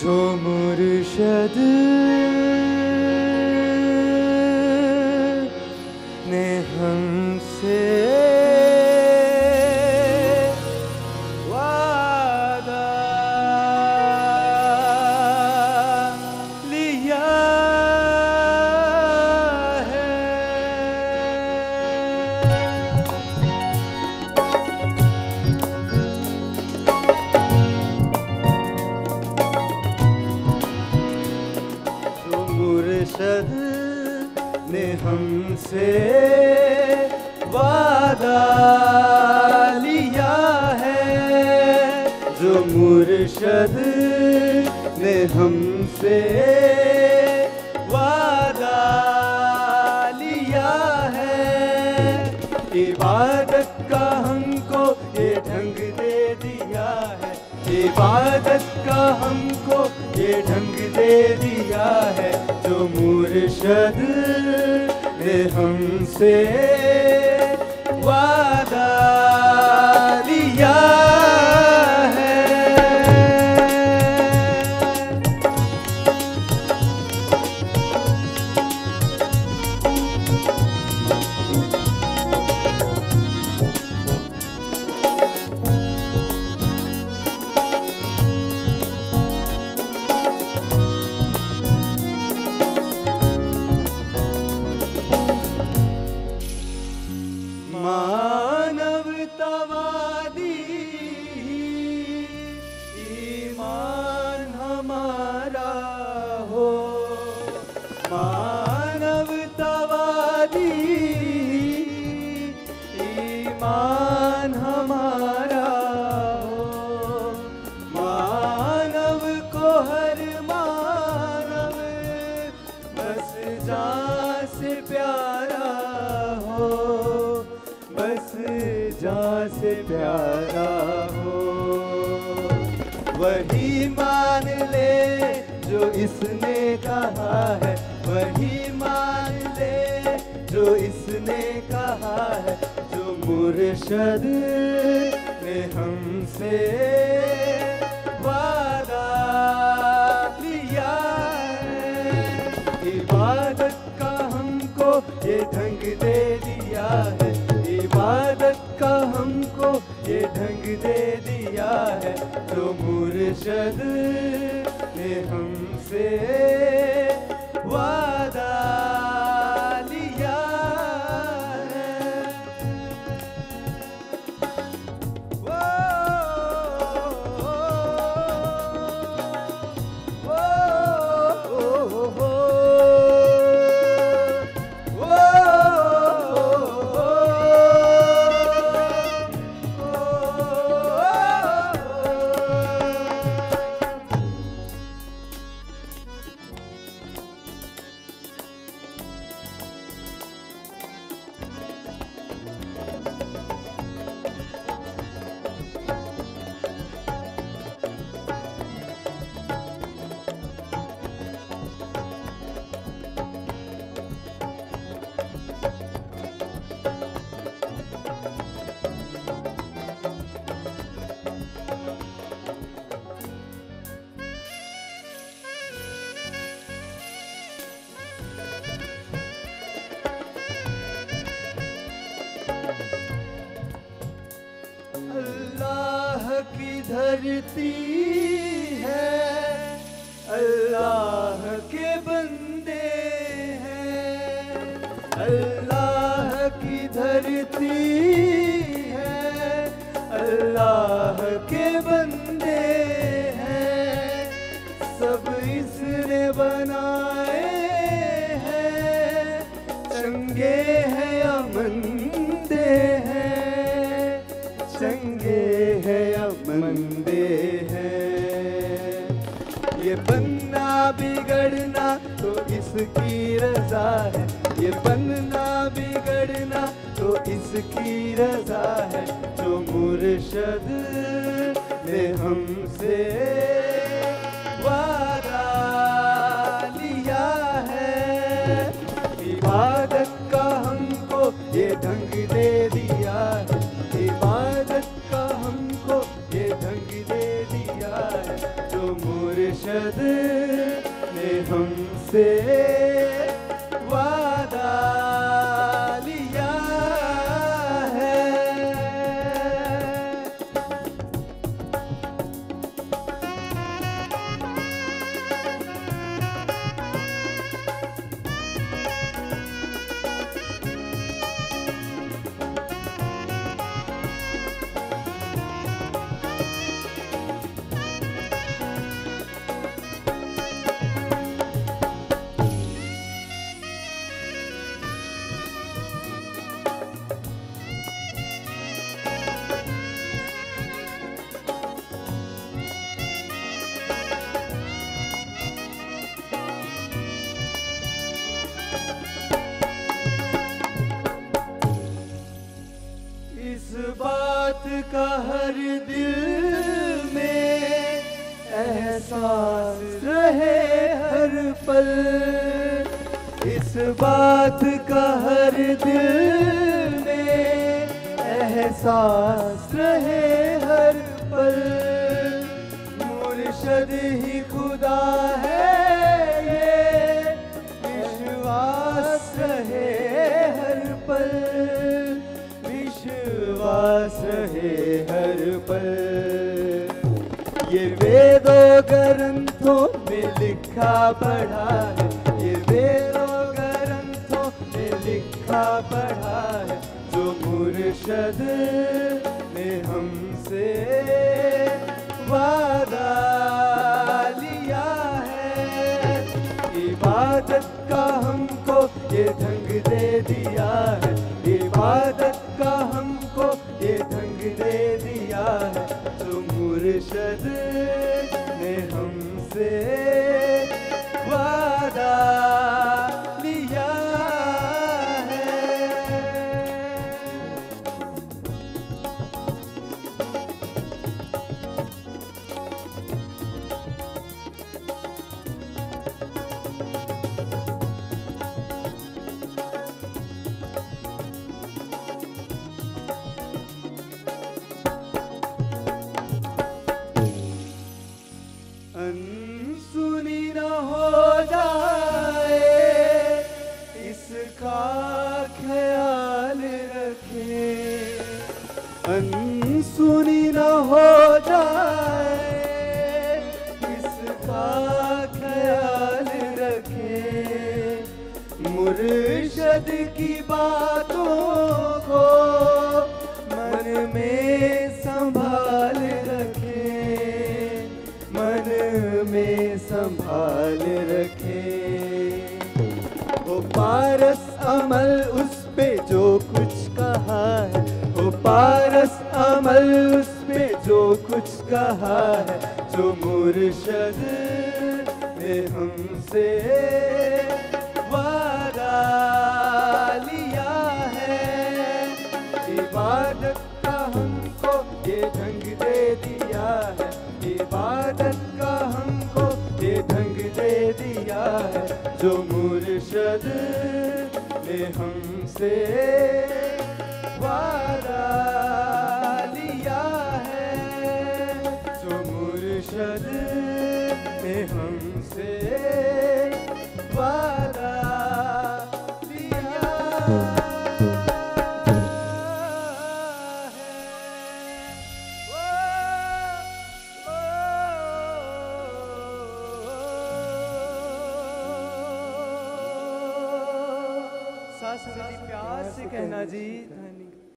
जो मुर्शद ने हमसे वादा लिया है। जो मुर्शद ने हमसे वादा लिया है, जो मुर्शद ने हमसे वादा लिया है। इबादत का हमको ये ढंग दे दिया है, इबादत का हमको ये ढंग दे दिया है। जो मुर्शद ने हमसे वादा लिया है। मानवतावादी ईमान हमारा हो, मानवतावादी ईमान हमारा हो। मानव को हर मानव बस जान से प्यारा हो, जान से प्यारा हो। वही मान ले जो इसने कहा है, वही मान ले जो इसने कहा है। जो मुर्शद ने हमसे वादा लिया है, इबादत का हमको ये ढंग दे दिया है, इबादत का हमको ये ढंग दे दिया है। जो मुर्शद ने हमसे वादा लिया है। धरती है अल्लाह के बंदे हैं, अल्लाह की धरती है अल्लाह के बंदे हैं। सब इसने बनाए हैं, चंगे हैं या मंदे हैं, चंगे हैं या मंदे हैं। ये बनना बिगड़ना तो इसकी रजा है, ये बनना बिगड़ना तो इसकी रजा है। जो मुर्शद ने हमसे वादा लिया है, इबादत का हमको ये ढंग दे दिया है, इबादत का हमको ये ढंग दे दिया है। जो मुर्शद मुर्शद ने हमसे वादा लिया है। बात का हर दिल में एहसास रहे हर पल, इस बात का हर दिल में एहसास रहे हर पल। मुर्शद ही खुदा है ये विश्वास रहे हर पल, विश्वास रहे हर पल। ये वेदों ग्रंथों में लिखा पढ़ा है, ये वेदों ग्रंथों में लिखा पढ़ा है, जो मुर्शद ने हमसे वादा लिया है। इबादत का हमको ये ढंग दे दिया है, इबादत का हमको ये ढंग दे दिया है, तो मुर्शद ने हमसे वादा लिया की बातों को मन में संभाल रखे, मन में संभाल रखे। वो पारस अमल उस पे जो कुछ कहा है, वो पारस अमल उस पे जो कुछ कहा है, जो मुर्शद ने हमसे वादा लिया है। इबादत का हमको ये ढंग दे दिया है, इबादत का हमको ये ढंग दे दिया है, जो मुर्शद ने हमसे वादा लिया है, जो मुर्शद ने हमसे वादा लिया है। सास मेरी प्यार से कहना जी।